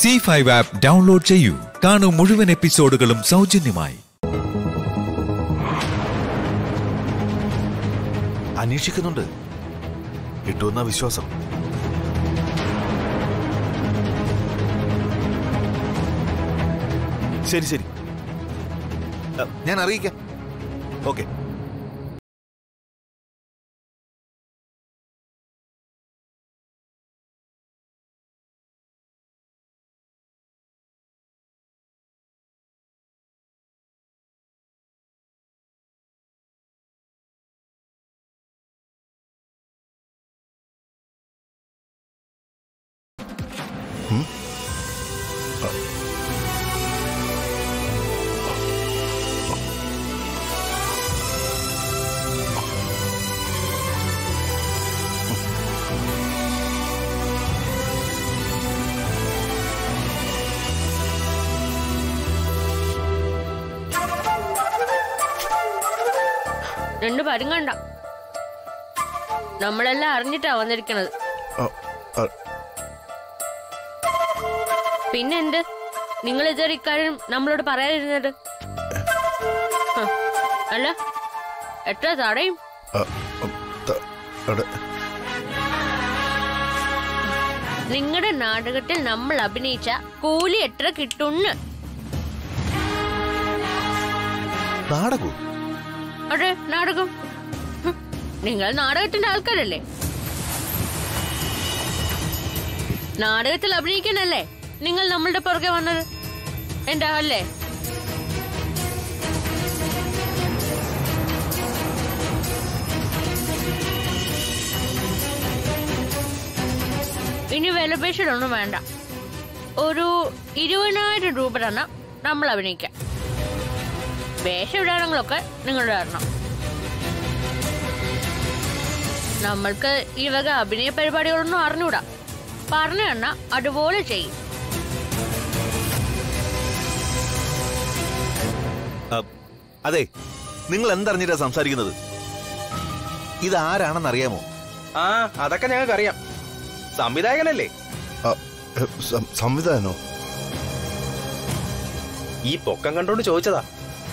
ZEE5 app download cheyu. Kaanum muzhuvan episodegalum saujanyamayi. അന്വേഷിക്കുന്നുണ്ട്, കിട്ടുമെന്ന വിശ്വാസം. ശരി ശരി, ഞാൻ അറിയിക്കാം. ഓക്കെ. രണ്ട് പരുങ്ങണ്ട, നമ്മളെല്ലാം അറിഞ്ഞിട്ടാ വന്നിരിക്കണത്. പിന്നെന്ത് നിങ്ങൾ ഇതൊരു ഇക്കാര്യം നമ്മളോട് പറയാനിരുന്നത്? അല്ല എത്ര തടയും? നിങ്ങളുടെ നാടകത്തിൽ നമ്മൾ അഭിനയിച്ച കൂലി എത്ര കിട്ടുന്നു? അതെ നാടകം. നിങ്ങൾ നാടകത്തിന്റെ ആൾക്കാരല്ലേ? നാടകത്തിൽ അഭിനയിക്കാനല്ലേ നിങ്ങൾ നമ്മളുടെ പുറകെ വന്നത്? എന്താ അല്ലേ? ഇനി വിലപേശലൊന്നും വേണ്ട. ഒരു 20,000 രൂപ തന്നെ നമ്മൾ അഭിനയിക്കാം. വേഷവിടാനങ്ങളൊക്കെ നിങ്ങളുടെ കാരണം. നമ്മൾക്ക് ഈ വക അഭിനയ പരിപാടികളൊന്നും അറിഞ്ഞൂടാ. പറഞ്ഞു തന്നാ അതുപോലെ ചെയ്യും. അതെ, നിങ്ങൾ എന്തറിഞ്ഞിട്ടാ സംസാരിക്കുന്നത്? ഇത് ആരാണെന്നറിയാമോ? ആ, അതൊക്കെ ഞങ്ങൾക്കറിയാം. സംവിധായകനല്ലേ? സംവിധായകനോ? ഈ പൊക്കം കണ്ടോണ്ട് ചോദിച്ചതാ.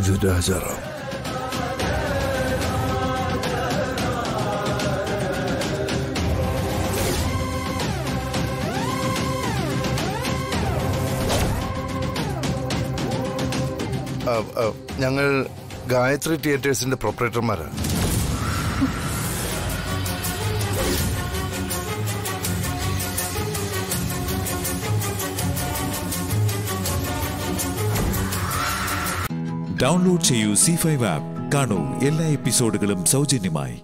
ഇത് രാജാറാം. ഞങ്ങൾ ഗായത്രി തിയേറ്റേഴ്സിന്റെ പ്രൊപ്പറേറ്റർമാരാണ്. ഡൗൺലോഡ് ചെയ്യൂ ZEE5 ആപ്പ്. കാണൂ എല്ലാ എപ്പിസോഡുകളും സൗജന്യമായി.